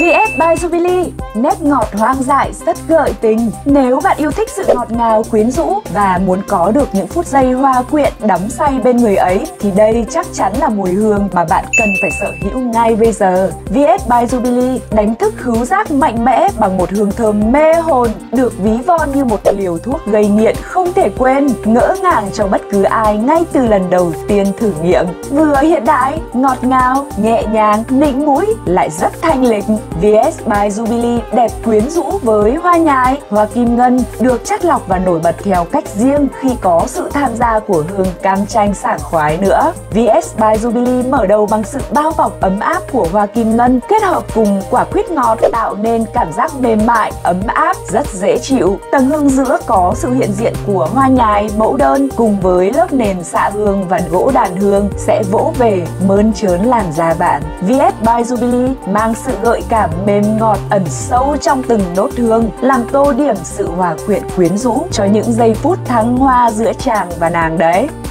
Vs by Jubilé, nét ngọt hoang dại rất gợi tình. Nếu bạn yêu thích sự ngọt ngào quyến rũ và muốn có được những phút giây hòa quyện đắm say bên người ấy thì đây chắc chắn là mùi hương mà bạn cần phải sở hữu ngay bây giờ. Vs by Jubilé đánh thức khứu giác mạnh mẽ bằng một hương thơm mê hồn được ví von như một liều thuốc gây nghiện không thể quên, ngỡ ngàng cho bất cứ ai ngay từ lần đầu tiên thử nghiệm. Vừa hiện đại, ngọt ngào, nhẹ nhàng, nịnh mũi lại rất thanh lịch. Vs by Jubilé đẹp quyến rũ với hoa nhài, hoa kim ngân được chắt lọc và nổi bật theo cách riêng khi có sự tham gia của hương cam chanh sảng khoái nữa. Vs by Jubilé mở đầu bằng sự bao bọc ấm áp của hoa kim ngân kết hợp cùng quả quýt ngọt tạo nên cảm giác mềm mại, ấm áp, rất dễ chịu. Tầng hương giữa có sự hiện diện của hoa nhài mẫu đơn cùng với lớp nền xạ hương và gỗ đàn hương sẽ vỗ về mơn trớn làn da bạn. Vs by Jubilé mang sự gợi cảm mềm ngọt ẩn sâu trong từng nốt hương, làm tô điểm sự hòa quyện quyến rũ cho những giây phút thăng hoa giữa chàng và nàng đấy.